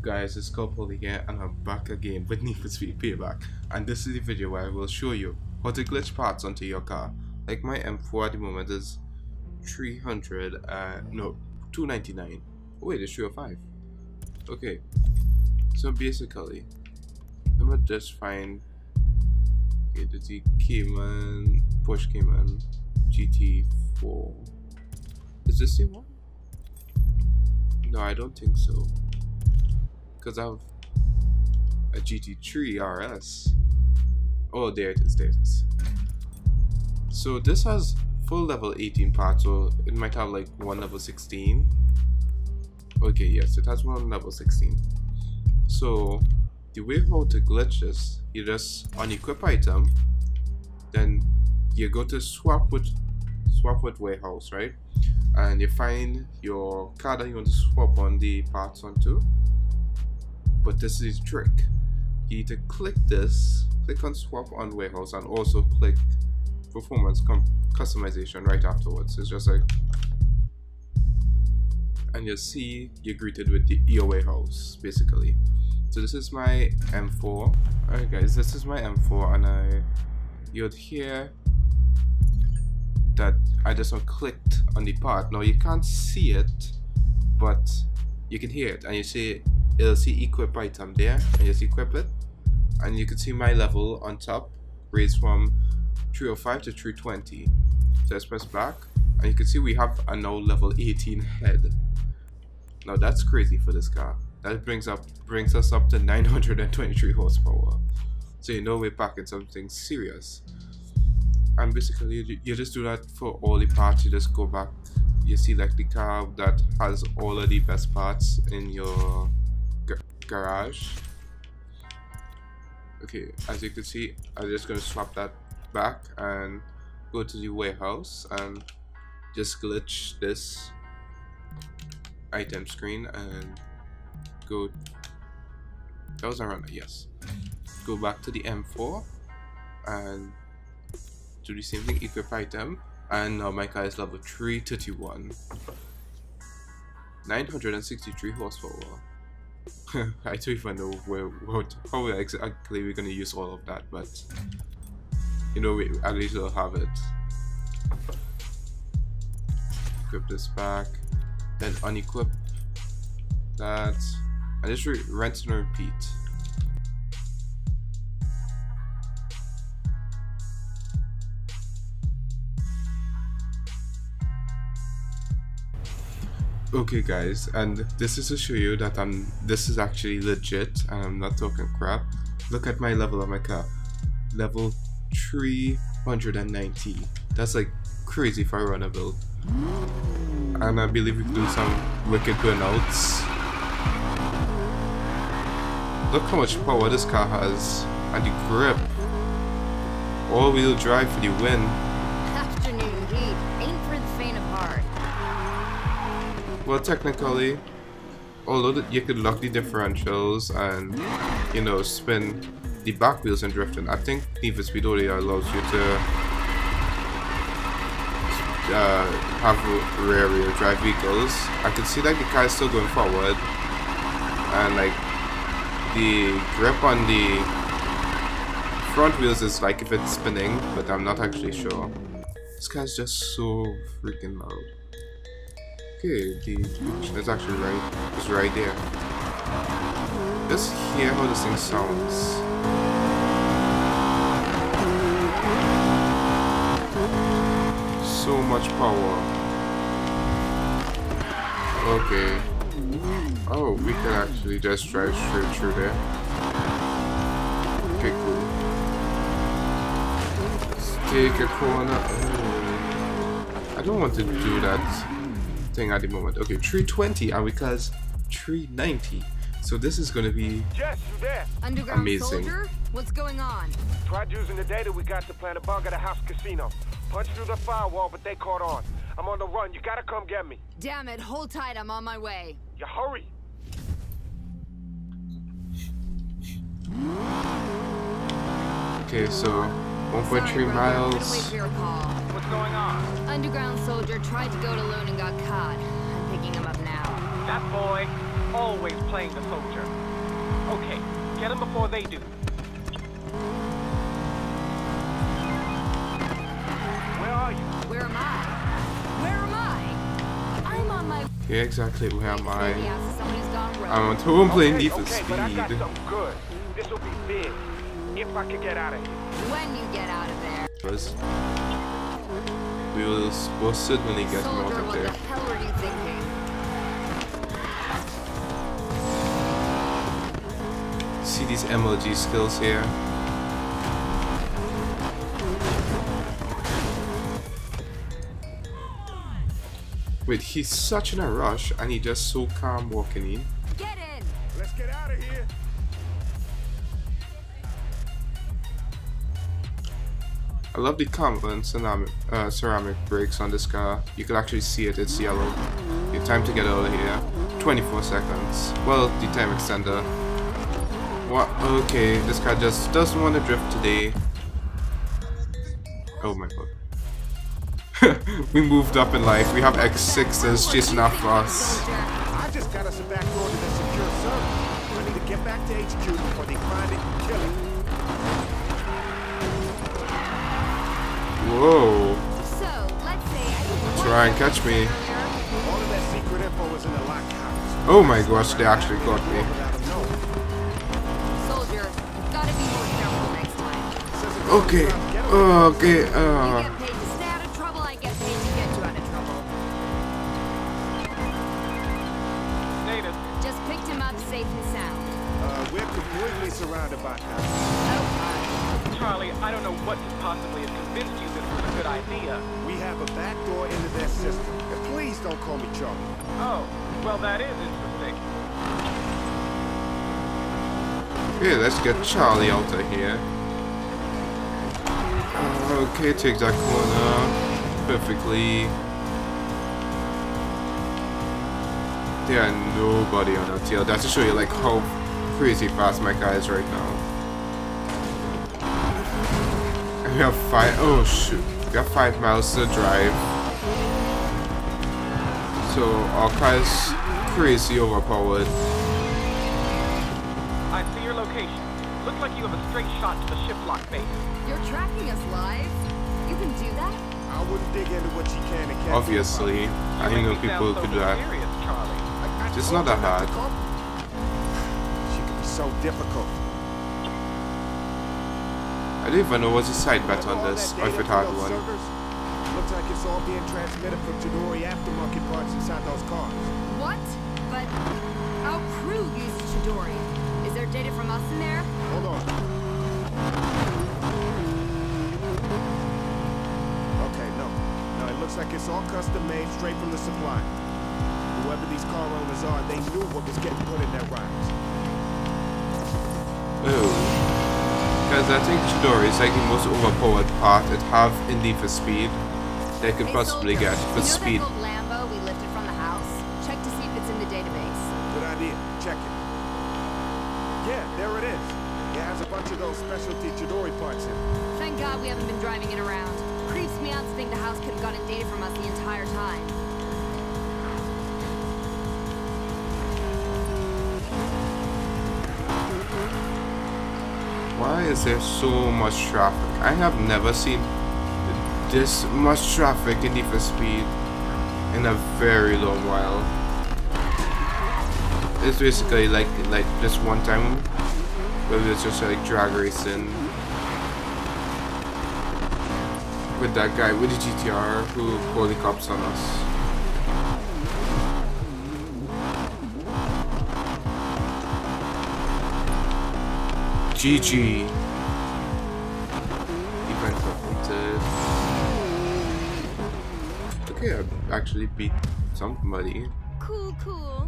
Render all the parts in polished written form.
up guys, it's Copoli here and I'm back again with Need for Speed Payback, and this is the video where I will show you how to glitch parts onto your car. Like my M4 at the moment is 299. Oh wait, it's 305. Okay, so basically I'm gonna just find the Porsche Cayman GT4. Is this the one? No, I don't think so, because I have a GT3 RS. Oh, there it is, there it is. So this has full level 18 parts, so it might have like one level 16. Okay, yes, it has one level 16. So the way how to glitch this, you just unequip item, then you go to swap with warehouse, right? And you find your car that you want to swap on the parts onto. But this is the trick. You need to click this, click on swap on warehouse, and also click performance customization right afterwards. It's just like, and you'll see you're greeted with your warehouse basically. So this is my M4. Alright guys, this is my M4, and you'd hear that I just clicked on the part. Now you can't see it, but you can hear it, and you see it'll see equip item there, and you just equip it, and you can see my level on top raised from 305 to 320. So let's press back, and you can see we have a now level 18 head. Now that's crazy for this car. That brings us up to 923 horsepower. So you know we're packing something serious. And basically you just do that for all the parts. You just go back, you select the car that has all of the best parts in your garage. Okay, as you can see, I'm just going to swap that back and go to the warehouse and just glitch this item screen and go. That was a runner, yes. Go back to the M4 and do the same thing, equip item, and now my car is level 331, 963 horsepower. I don't even know how exactly we're gonna use all of that, but you know, we at least will have it. Equip this back, then unequip that, and just rinse and repeat. Okay guys, and this is to show you that this is actually legit and I'm not talking crap. Look at my level of my car, level 390. That's like crazy for a runner build, and I believe we can do some wicked burnouts. Look how much power this car has, and the grip, all-wheel drive for the win. Afternoon heat ain't for the faint of heart. Well, technically, although you could lock the differentials and, you know, spin the back wheels and drifting, I think Need for Speed only allows you to have rear wheel drive vehicles. I can see that the car is still going forward, and like the grip on the front wheels is like if it's spinning, but I'm not actually sure. This car is just so freaking loud. Okay, it's actually right. It's right there. Let's hear how this thing sounds. So much power. Okay. Oh, we can actually just drive straight through there. Okay, cool. Let's take a corner. Oh, I don't want to do that thing at the moment. Okay, 320 and we cause 390. So this is gonna be amazing. Soldier? What's going on? Tried using the data we got to plan a bug at a house casino. Punched through the firewall, but they caught on. I'm on the run. You gotta come get me. Damn it, hold tight, I'm on my way. You hurry. Okay, so 1.3 miles. What's going on? Underground soldier tried to go it alone and got caught. I'm picking him up now. That boy. always playing the soldier. Okay, get them before they do. Where are you? Where am I? Where am I? I'm on my... Yeah, exactly where am I? I'm on tour and playing Need for Speed. But I got something good. This'll be big. If I could get out of here. When you get out of there. We'll certainly get them out of there. Soldier, what the hell are you thinking? See these MLG skills here. Wait, he's such in a rush and he just so calm walking in. Get in. Let's get out of here. I love the carbon ceramic brakes on this car. You can actually see it, it's yellow. Your time to get out of here, 24 seconds. Well, the time extender. What? Okay, this car just doesn't want to drift today. Oh my god. We moved up in life. We have X6s chasing after us. I just got us a back door to the secure server. I need to get back to HQ before they find it and kill it. Whoa. Try and catch me. Oh my gosh, they actually got me. Okay, okay, Just picked him up safe and sound. We're completely surrounded by cops. Charlie, I don't know what could possibly have convinced you this was a good idea. We have a back door into their system. Please don't call me Charlie. Oh, well that is interesting. Yeah, let's get Charlie out of here. Okay, take that corner perfectly. There are nobody on that tail. That's to show you like how crazy fast my car is right now. And we have five. Oh shoot, we have 5 miles to drive. So our car is crazy overpowered. I see your location. Looks like you have a straight shot to the shiplock base. You're tracking us live? You can do that? I wouldn't dig into what you can and can't. Obviously. I didn't know people could do that. It's not that hard. She could be so difficult. I don't even know what's a side bet on this, or if it had one. Looks like it's all being transmitted from Chidori aftermarket parts inside those cars. What? But our crew uses Chidori. Is there data from us in there? Hold on. Okay, no. No, it looks like it's all custom made straight from the supply. Whoever these car owners are, they knew what was getting put in their rhymes. Oh. Because I think Chidori is like the most overpowered part it have in Need for Speed they could possibly get for speed. That old Lambo we lifted from the house? Check to see if it's in the database. Good idea. Check it. Yeah, there it is. It has a bunch of those specialty Chidori parts in it. Thank God we haven't been driving it around. Creeps me out to think the house could have gotten data from us the entire time. Why is there so much traffic? I have never seen this much traffic in Need for Speed in a very long while. It's basically like just one time, but it's just like drag racing with that guy with the GTR who called the cops on us. GG. Event completed. Okay, I actually beat somebody. Cool, cool.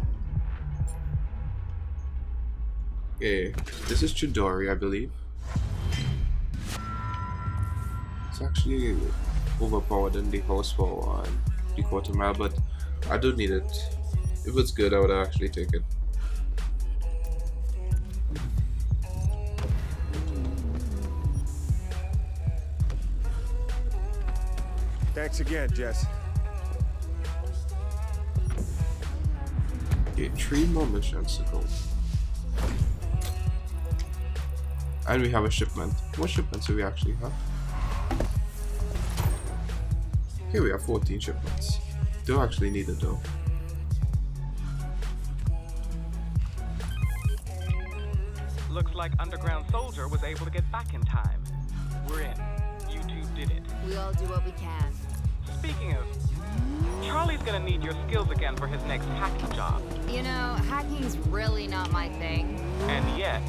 Okay, this is Chidori, I believe. It's actually overpowered in the horsepower and the quarter mile, but I do need it. If it's good, I would actually take it. Thanks again, Jess. Yeah. 3 more missions to go. And we have a shipment. What shipments do we actually have? Here we have 14 shipments. Don't actually need it though. Looks like Underground Soldier was able to get back in time. We're in. You two did it. We all do what we can. Speaking of, Charlie's gonna need your skills again for his next hacking job. You know, hacking's really not my thing. And yet,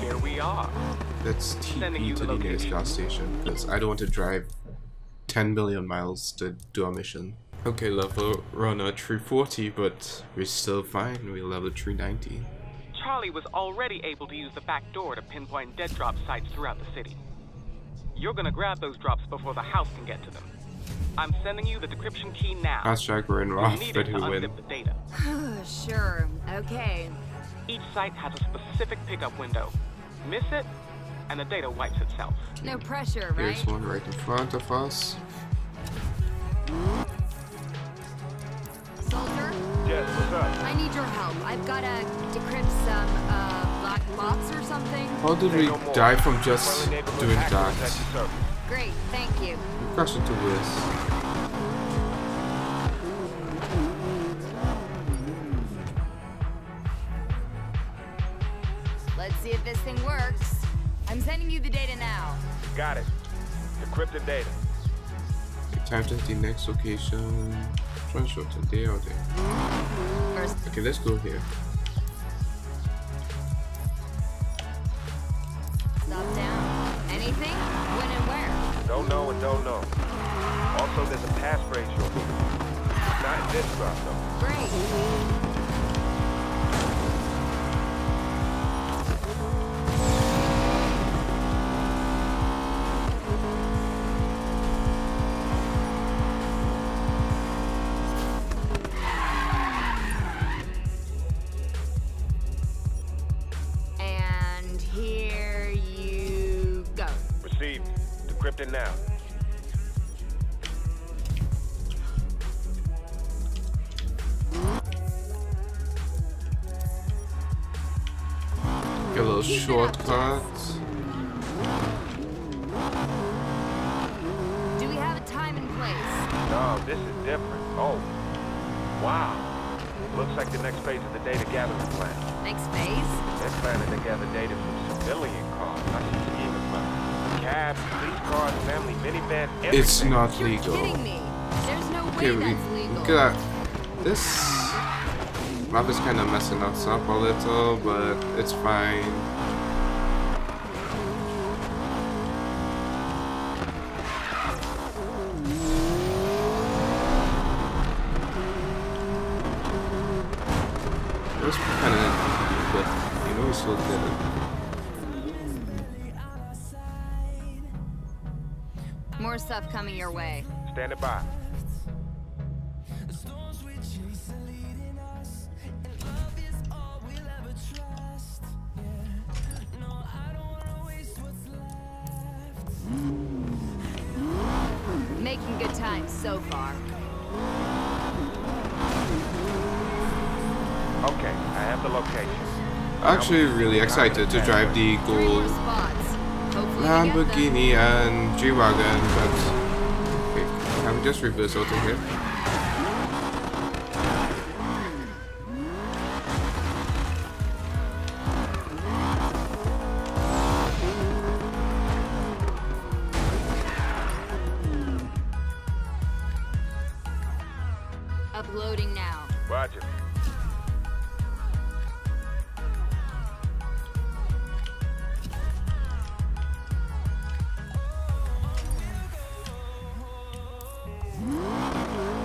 here we are. Let's TP to the nearest gas station, because I don't want to drive 10 million miles to do a mission. Okay, level runner 340, but we're still fine. We're level 390. Charlie was already able to use the back door to pinpoint dead drop sites throughout the city. You're gonna grab those drops before the house can get to them. I'm sending you the decryption key now. Hashtag we're in Roth, but who win? Sure, okay. Each site has a specific pickup window. Miss it, and the data wipes itself. No pressure, right? Here's one right in front of us. Soldier? Yes, what's up? I need your help. I've got to decrypt some black box or something. How did we die from just doing that? Great, thank you. Crash into this. Let's see if this thing works. I'm sending you the data now. Got it. Decrypted data. Okay, time to the next location. Transport today or there. Okay, let's go here. Stop down. Anything? When and where? Don't know and don't know. Also, there's a pass rate short. Not in this drop, though. Great. And here you go. Received. Decrypted now. Get a little shortcut. Do we have a time and place? No, this is different. Oh, wow. Looks like the next phase of the data gathering plan. Next phase? They're planning to gather data from civilian cars. I should see even find cabs, police cars, family minivans, everything. It's not legal. You're kidding me. There's no way that's legal. Look at this. Map is kind of messing us up a little, but it's fine. It was kind of empty, but you know we still did it. More stuff coming your way. Standing by. Making good time so far. Okay, I have the location. Actually, really excited to drive the gold Lamborghini and G-Wagon, but okay, can we just reverse auto here? Uploading now. Roger.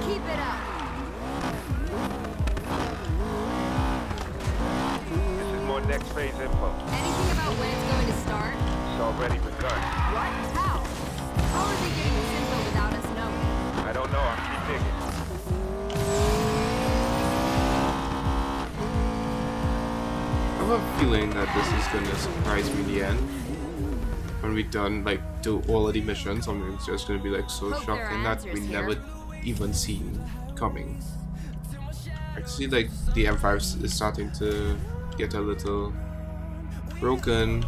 Keep it up. This is more next phase info. Anything about when it's going to start? It's already begun. What? How? How are they getting this info without us knowing? I don't know. I'll keep digging. I have a feeling that this is gonna surprise me in the end. When we're done, like, do all of the missions, I mean, it's just gonna be like so shocking that we never even seen coming. I see like the M5 is starting to get a little broken.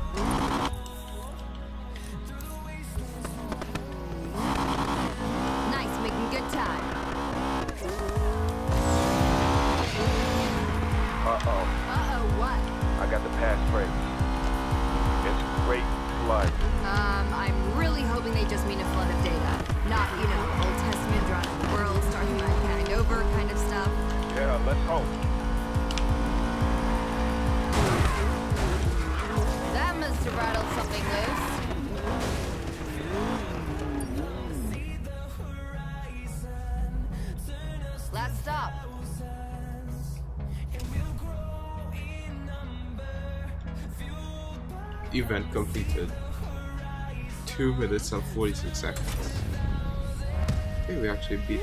Event completed. 2 minutes and 46 seconds. I think we actually beat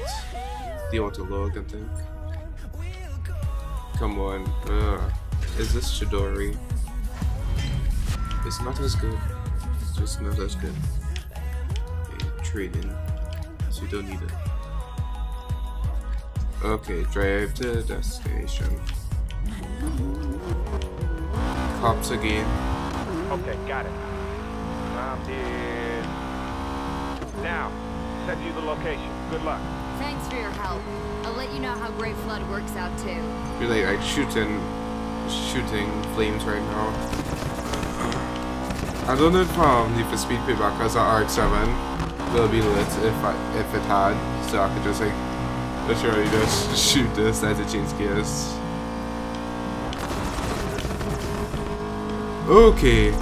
the autolog, I think. Come on. Is this Chidori? It's not as good. It's just not as good. Okay, trading. So you don't need it. Okay, drive to destination. Cops again. Okay, got it. I'm in. Now, send you the location. Good luck. Thanks for your help. I'll let you know how Great Flood works out too. Really, like shooting flames right now. I don't know if Need for Speed Payback has an RX-7. It'll be lit if it had, so I could just like literally just shoot this as it changes gears. Okay,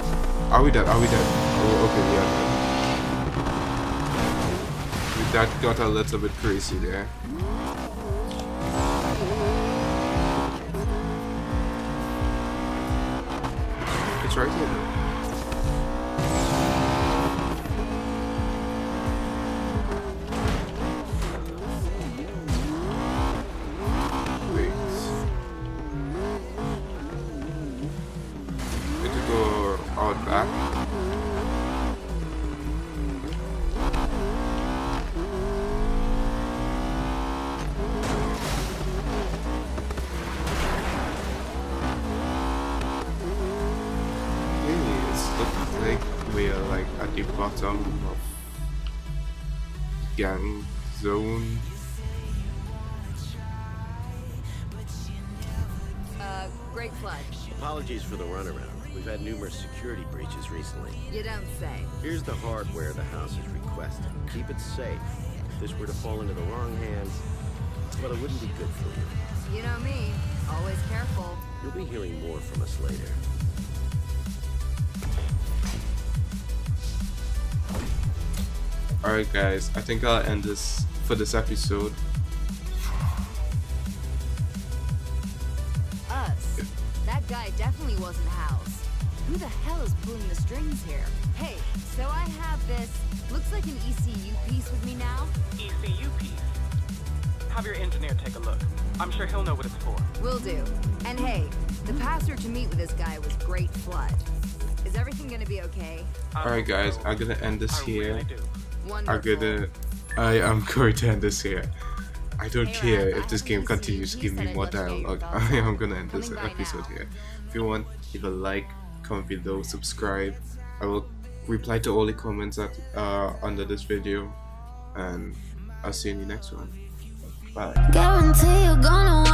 are we dead? Are we dead? Oh, okay, yeah. That got a little bit crazy there. It's right here. Wait. Back. Really, it's looking like we are like at the bottom of gang zone. Great flood. Apologies for the runaround. We've had numerous security breaches recently. You don't say. Here's the hardware the house is requesting. Keep it safe. If this were to fall into the wrong hands, well, it wouldn't be good for you. You know me. Always careful. You'll be hearing more from us later. Alright guys, I think I'll end this for this episode. Us. That guy definitely wasn't housed. Who the hell is pulling the strings here? Hey, so I have this. Looks like an ECU piece with me now. ECU piece? Have your engineer take a look. I'm sure he'll know what it's for. Will do. And hey, the passer to meet with this guy was Great Flood. Is everything gonna be okay? Alright guys, I'm gonna end this here. I am going to end this here. I don't care if this game continues to give me more dialogue. I am gonna end this episode here. If you want, leave a like, comment below, subscribe. I will reply to all the comments that under this video, and I'll see you in the next one. Bye.